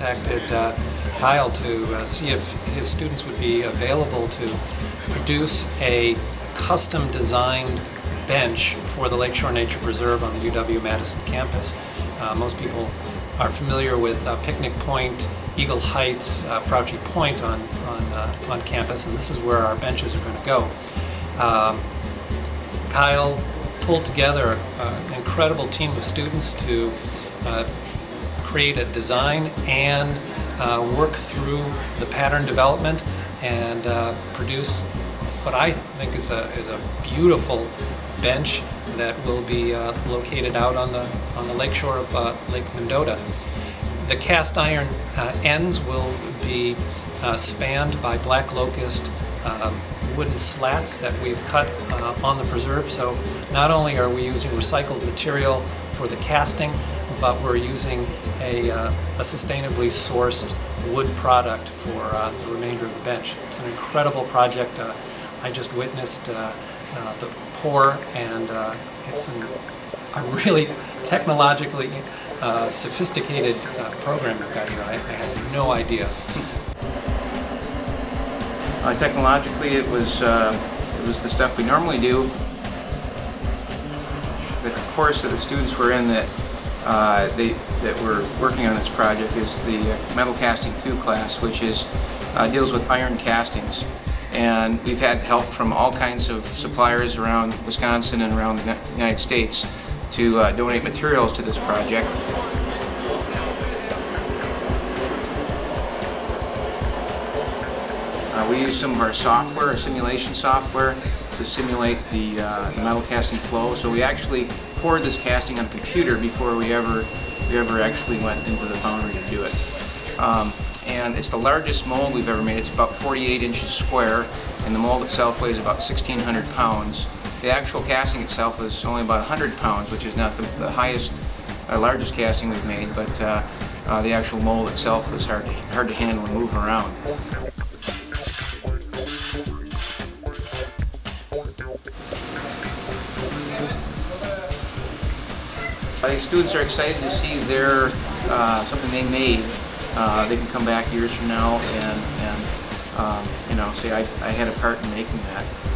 contacted Kyle to see if his students would be available to produce a custom designed bench for the Lakeshore Nature Preserve on the UW-Madison campus. Most people are familiar with Picnic Point, Eagle Heights, Frouchy Point on campus, and this is where our benches are going to go. Kyle pulled together an incredible team of students to create a design and work through the pattern development and produce what I think is a beautiful bench that will be located out on the lakeshore of Lake Mendota. The cast iron ends will be spanned by black locust wooden slats that we've cut on the preserve. So not only are we using recycled material for the casting, but we're using a sustainably sourced wood product for the remainder of the bench. It's an incredible project. I just witnessed the pour, and it's a really technologically sophisticated program we've got here. I had no idea. Technologically, it was the stuff we normally do. The course that the students were in that were working on this project is the Metal Casting II class, which is deals with iron castings. And we've had help from all kinds of suppliers around Wisconsin and around the United States to donate materials to this project. We use some of our software, our simulation software, to simulate the metal casting flow. So we actually poured this casting on a computer before we ever actually went into the foundry to do it. And it's the largest mold we've ever made. It's about 48 inches square, and the mold itself weighs about 1,600 pounds. The actual casting itself is only about 100 pounds, which is not the highest, or largest casting we've made, but the actual mold itself is hard to handle and move around. The students are excited to see their something they made. They can come back years from now and you know, say I had a part in making that.